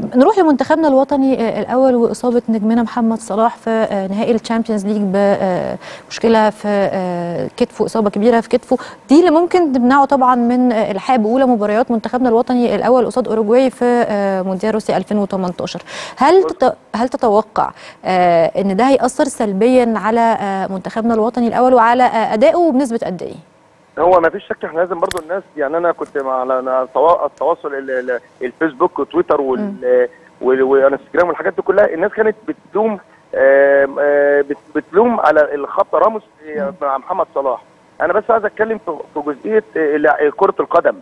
نروح لمنتخبنا الوطني الاول واصابه نجمنا محمد صلاح في نهائي الشامبيونز ليج بمشكله في كتفه، اصابه كبيره في كتفه، دي اللي ممكن تمنعه طبعا من الحاق باولى مباريات منتخبنا الوطني الاول قصاد اوروجواي في مونديال روسيا 2018. هل تتوقع ان ده هيأثر سلبيا على منتخبنا الوطني الاول وعلى ادائه بنسبه قد ايه؟ هو ما فيش شك، احنا لازم برضو الناس، يعني انا كنت على التواصل الفيسبوك وتويتر والانستجرام والحاجات دي كلها، الناس كانت بتلوم على الخبطه راموس مع محمد صلاح. انا بس عايز اتكلم في جزئيه كره القدم.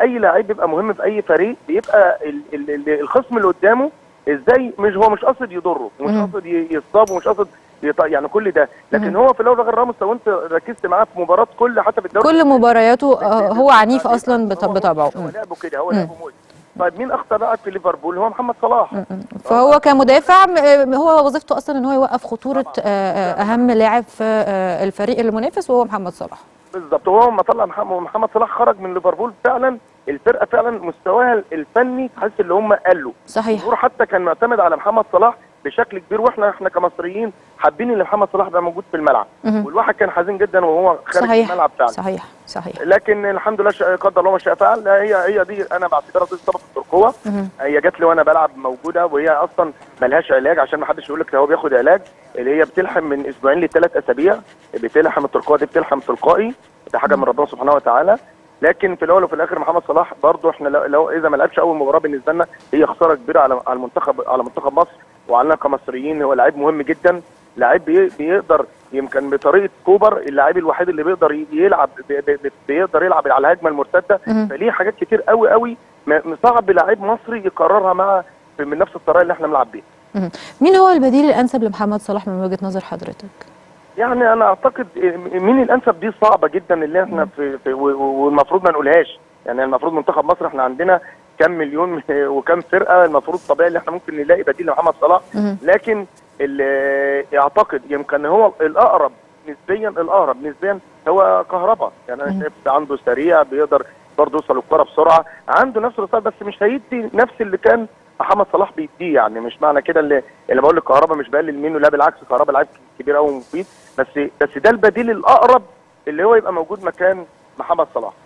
اي لعيب بيبقى مهم في اي فريق، بيبقى الخصم اللي قدامه ازاي، مش هو مش قاصد يضره ومش قاصد يصاب ومش قاصد يعني كل ده، لكن هو في الاول وفي الاخر راموس لو انت ركزت معاه في مباراه حتى في الدوري كل مبارياته هو عنيف اصلا بطبعه، هو لعبه كده، هو لعبه موت. طيب مين اخطر لاعب في ليفربول؟ هو محمد صلاح. فهو كمدافع هو وظيفته اصلا ان هو يوقف خطوره اهم لاعب في الفريق المنافس وهو محمد صلاح. بالظبط، هو لما طلع محمد صلاح خرج من ليفربول فعلا الفرقه فعلا مستواها الفني تحس ان هم قالوا صحيح، حتى كان معتمد على محمد صلاح بشكل كبير، واحنا كمصريين حابين ان محمد صلاح بقى موجود في الملعب، والواحد كان حزين جدا وهو خارج الملعب فعلا. صحيح، لكن الحمد لله قدر الله ما شاء فعل. هي دي انا بعتبرها دي اصابه الترقوه، هي جات لي وانا بلعب موجوده، وهي اصلا ملهاش علاج عشان ما حدش يقول لك هو بياخد علاج، اللي هي بتلحم من اسبوعين لثلاث اسابيع، بتلحم الترقوه دي، بتلحم تلقائي، ده حاجه من ربنا سبحانه وتعالى. لكن في الاول وفي الاخر محمد صلاح برضو احنا لو اذا ما لعبش اول مباراه بالنسبه لنا هي خساره كبيره على منتخب مصر وعلينا كمصريين. هو لاعب مهم جدا، لاعب بيقدر يمكن بطريقه كوبر اللاعب الوحيد اللي بيقدر يلعب على الهجمه المرتده، فليه حاجات كتير قوي قوي صعب لاعب مصري يكررها مع من نفس الطريقه اللي احنا بنلعب بيها. مين هو البديل الانسب لمحمد صلاح من وجهه نظر حضرتك؟ يعني انا اعتقد مين الانسب دي صعبه جدا، اللي احنا في والمفروض ما نقولهاش، يعني المفروض منتخب مصر احنا عندنا كم مليون وكم فرقه، المفروض طبيعي ان احنا ممكن نلاقي بديل لمحمد صلاح، لكن اللي اعتقد يمكن هو الاقرب نسبيا هو كهرباء. يعني انا شايف عنده سريع، بيقدر برضه يوصل الكره بسرعه، عنده نفس الرصاد، بس مش هيدي نفس اللي كان محمد صلاح بيديه. يعني مش معنى كده اللي بقول لك كهرباء مش بقلل منه، لا بالعكس، كهرباء لعيب كبير قوي ومفيد، بس ده البديل الاقرب اللي هو يبقى موجود مكان محمد صلاح.